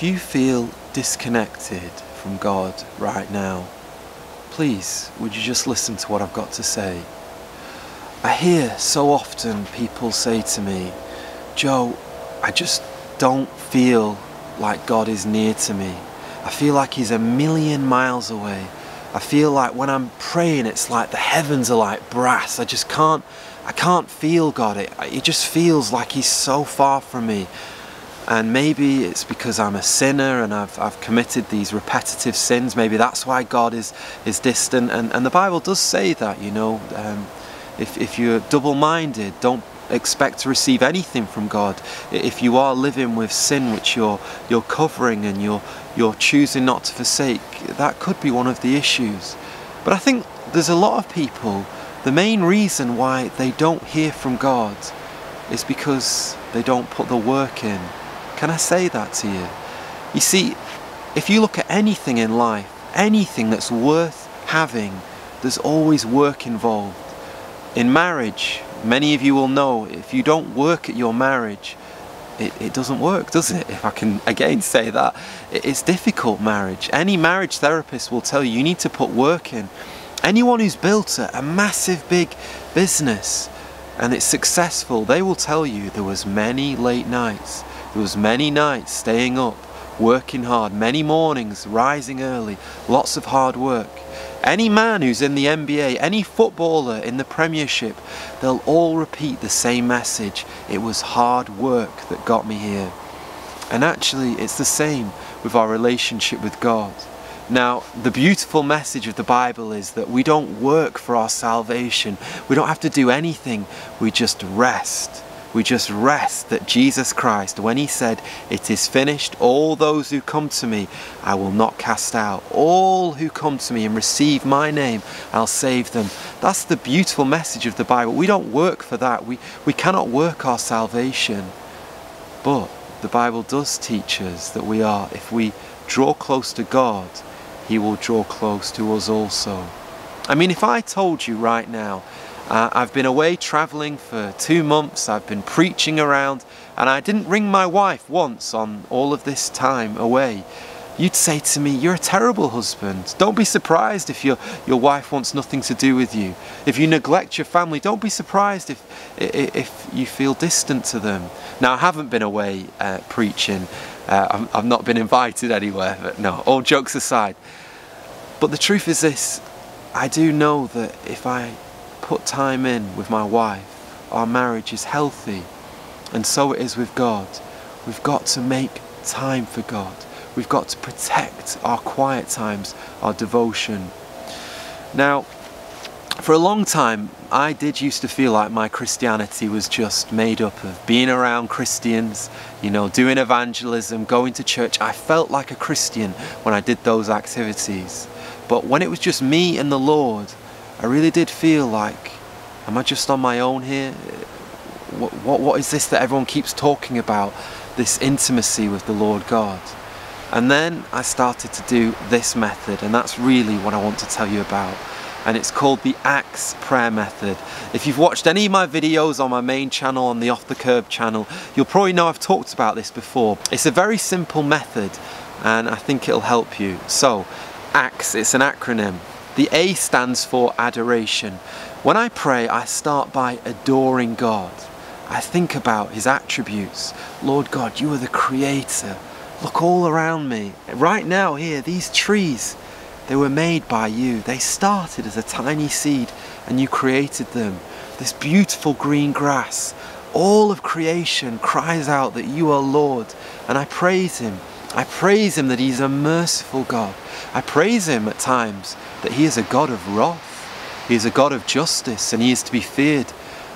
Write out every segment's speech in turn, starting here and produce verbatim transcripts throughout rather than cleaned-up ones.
If you feel disconnected from God right now, please would you just listen to what I've got to say. I hear so often people say to me, Joe, I just don't feel like God is near to me. I feel like he's a million miles away. I feel like when I'm praying, it's like the heavens are like brass. I just can't, I can't feel God. It, it just feels like he's so far from me. And maybe it's because I'm a sinner and I've, I've committed these repetitive sins. Maybe that's why God is, is distant. And, and the Bible does say that, you know, um, if, if you're double-minded, don't expect to receive anything from God. If you are living with sin which you're, you're covering and you're, you're choosing not to forsake, that could be one of the issues. But I think there's a lot of people, the main reason why they don't hear from God is because they don't put the work in. Can I say that to you? You see, if you look at anything in life, anything that's worth having, there's always work involved. In marriage, many of you will know, if you don't work at your marriage, it, it doesn't work, does it? If I can again say that. It, it's difficult, marriage. Any marriage therapist will tell you, you need to put work in. Anyone who's built a, a massive big business and it's successful, they will tell you there was many late nights, there was many nights staying up, working hard, many mornings, rising early, lots of hard work. Any man who's in the N B A, any footballer in the Premiership, they'll all repeat the same message. It was hard work that got me here. And actually, it's the same with our relationship with God. Now, the beautiful message of the Bible is that we don't work for our salvation. We don't have to do anything. We just rest. We just rest that Jesus Christ, when he said, it is finished, all those who come to me, I will not cast out. All who come to me and receive my name, I'll save them. That's the beautiful message of the Bible. We don't work for that. We, we cannot work our salvation. But the Bible does teach us that we are, if we draw close to God, he will draw close to us also. I mean, if I told you right now, Uh, I've been away travelling for two months, I've been preaching around, and I didn't ring my wife once on all of this time away. You'd say to me, you're a terrible husband. Don't be surprised if your, your wife wants nothing to do with you. If you neglect your family, don't be surprised if, if, if you feel distant to them. Now, I haven't been away uh, preaching, uh, I've, I've not been invited anywhere, but no, all jokes aside. But the truth is this, I do know that if I put time in with my wife, our marriage is healthy, and so it is with God. We've got to make time for God. We've got to protect our quiet times, our devotion. Now, for a long time, I did used to feel like my Christianity was just made up of being around Christians, you know, doing evangelism, going to church. I felt like a Christian when I did those activities. But when it was just me and the Lord, I really did feel like, am I just on my own here? What, what, what is this that everyone keeps talking about? This intimacy with the Lord God. And then I started to do this method, and that's really what I want to tell you about. And it's called the ACTS prayer method. If you've watched any of my videos on my main channel, on the Off the Kirb channel, you'll probably know I've talked about this before. It's a very simple method, and I think it'll help you. So, ACTS, it's an acronym. The A stands for adoration. When I pray, I start by adoring God. I think about his attributes. Lord God, you are the creator. Look all around me. Right now here, these trees, they were made by you. They started as a tiny seed and you created them. This beautiful green grass. All of creation cries out that you are Lord, and I praise him. I praise him that he's a merciful God. I praise him at times that he is a God of wrath. He is a God of justice, and he is to be feared,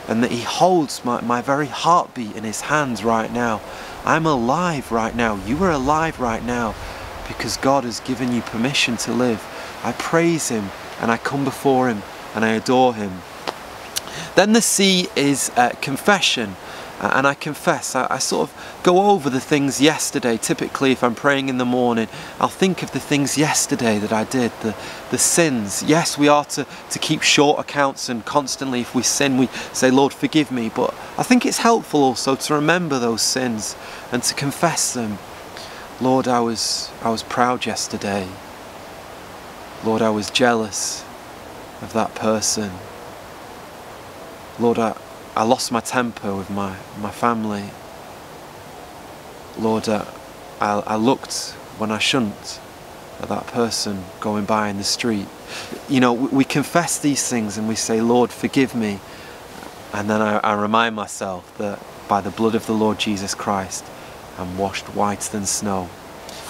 and that he holds my, my very heartbeat in his hands right now. I'm alive right now. You are alive right now because God has given you permission to live. I praise him, and I come before him, and I adore him. Then the C is uh, confession. And I confess, I, I sort of go over the things yesterday. Typically, if I'm praying in the morning, I'll think of the things yesterday that I did, the, the sins. Yes, we are to, to keep short accounts, and constantly if we sin, we say, Lord, forgive me. But I think it's helpful also to remember those sins and to confess them. Lord, I was, I was proud yesterday. Lord, I was jealous of that person. Lord, I, I lost my temper with my, my family. Lord, I, I, I looked when I shouldn't at that person going by in the street. You know, we, we confess these things and we say, Lord, forgive me. And then I, I remind myself that by the blood of the Lord Jesus Christ, I'm washed whiter than snow.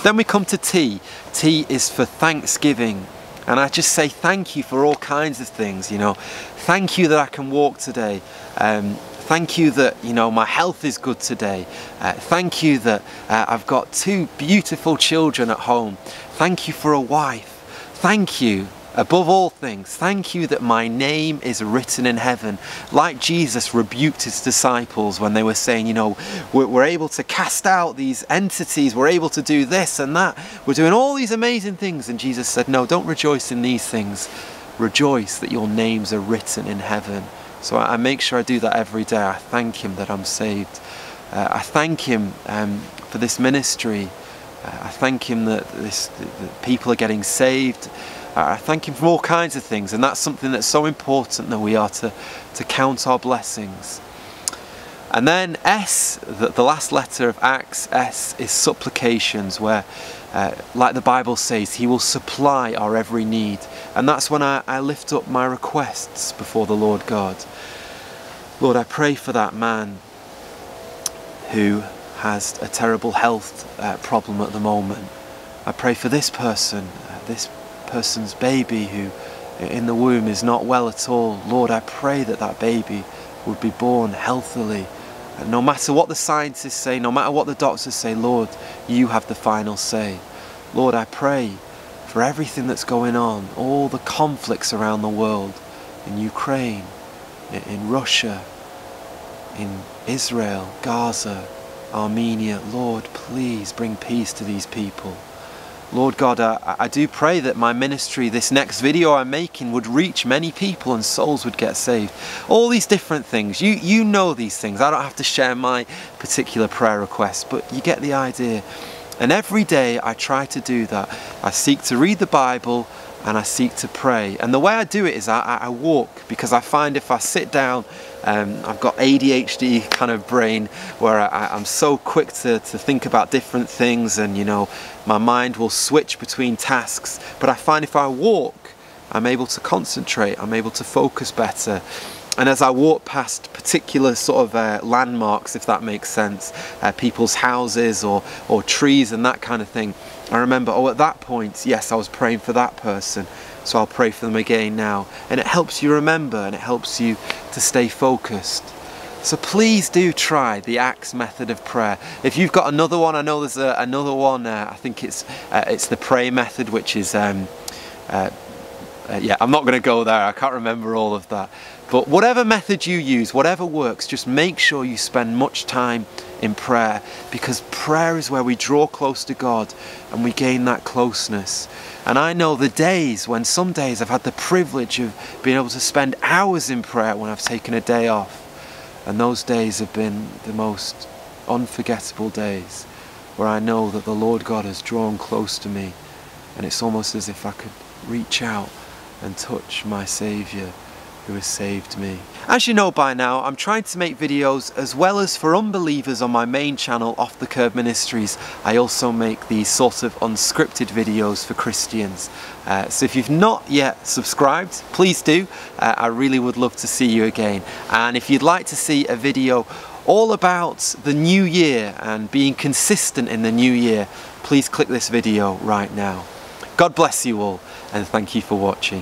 Then we come to T. T is for thanksgiving. And I just say thank you for all kinds of things, you know. Thank you that I can walk today. Um, thank you that, you know, my health is good today. Uh, thank you that uh, I've got two beautiful children at home. Thank you for a wife. Thank you. Above all things, thank you that my name is written in heaven. Like Jesus rebuked his disciples when they were saying, you know, we're, we're able to cast out these entities, we're able to do this and that, we're doing all these amazing things. And Jesus said, no, don't rejoice in these things. Rejoice that your names are written in heaven. So I, I make sure I do that every day. I thank him that I'm saved. Uh, I thank him um, for this ministry. Uh, I thank him that, this, that people are getting saved. I thank him for all kinds of things, and that's something that's so important, that we are to, to count our blessings. And then S, the, the last letter of Acts, S is supplications, where, uh, like the Bible says, he will supply our every need. And that's when I, I lift up my requests before the Lord God. Lord, I pray for that man who has a terrible health uh, problem at the moment. I pray for this person, uh, this person, person's baby who in the womb is not well at all. Lord, I pray that that baby would be born healthily. And no matter what the scientists say, no matter what the doctors say, Lord, you have the final say. Lord, I pray for everything that's going on, all the conflicts around the world, in Ukraine, in Russia, in Israel, Gaza, Armenia. Lord, please bring peace to these people. Lord God, I, I do pray that my ministry, this next video I'm making, would reach many people and souls would get saved. All these different things. You, you know these things. I don't have to share my particular prayer request, but you get the idea. And every day I try to do that. I seek to read the Bible and I seek to pray. And the way I do it is I, I walk, because I find if I sit down, um, I've got A D H D kind of brain where I, I'm so quick to, to think about different things, and you know, my mind will switch between tasks. But I find if I walk, I'm able to concentrate, I'm able to focus better. And as I walk past particular sort of uh, landmarks, if that makes sense, uh, people's houses or, or trees and that kind of thing, I remember, oh, at that point, yes, I was praying for that person, so I'll pray for them again now. And it helps you remember, and it helps you to stay focused. So please do try the ACTS method of prayer. If you've got another one, I know there's a, another one, uh, I think it's, uh, it's the pray method, which is, um, uh, uh, yeah, I'm not going to go there, I can't remember all of that. But whatever method you use, whatever works, just make sure you spend much time in prayer, because prayer is where we draw close to God and we gain that closeness. And I know the days when, some days I've had the privilege of being able to spend hours in prayer when I've taken a day off. And those days have been the most unforgettable days, where I know that the Lord God has drawn close to me, and it's almost as if I could reach out and touch my Saviour who has saved me. As you know by now, I'm trying to make videos as well as for unbelievers on my main channel, Off the Kirb Ministries. I also make these sort of unscripted videos for Christians. Uh, so if you've not yet subscribed, please do. Uh, I really would love to see you again. And if you'd like to see a video all about the new year and being consistent in the new year, please click this video right now. God bless you all, and thank you for watching.